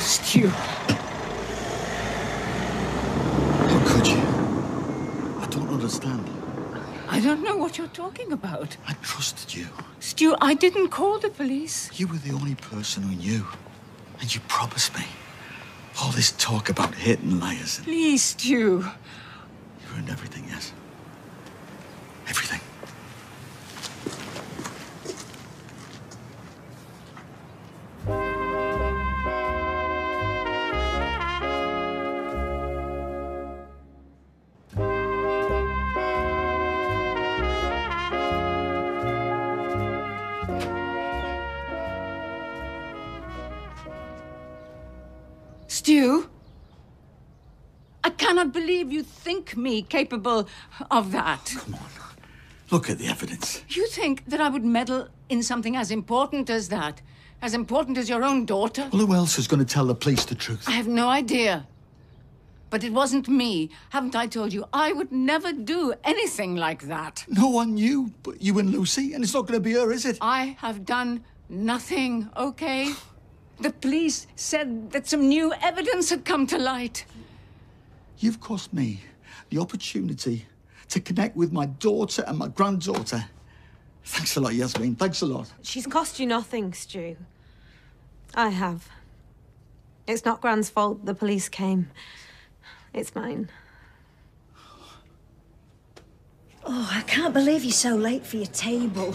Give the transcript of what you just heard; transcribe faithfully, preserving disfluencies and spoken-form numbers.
Stu. How could you? I don't understand. I don't know what you're talking about. I trusted you. Stu, I didn't call the police. You were the only person who knew. And you promised me. All this talk about hidden liars. And please, Stu. You ruined everything, yes? Everything. Stu, I cannot believe you think me capable of that. Oh, come on. Look at the evidence. You think that I would meddle in something as important as that? As important as your own daughter? Well, who else is going to tell the police the truth? I have no idea. But it wasn't me. Haven't I told you? I would never do anything like that. No one knew but you and Lucy, and it's not going to be her, is it? I have done nothing, okay? The police said that some new evidence had come to light. You've cost me the opportunity to connect with my daughter and my granddaughter. Thanks a lot, Yasmeen. Thanks a lot. She's cost you nothing, Stu. I have. It's not Gran's fault the police came. It's mine. Oh, I can't believe you're so late for your table.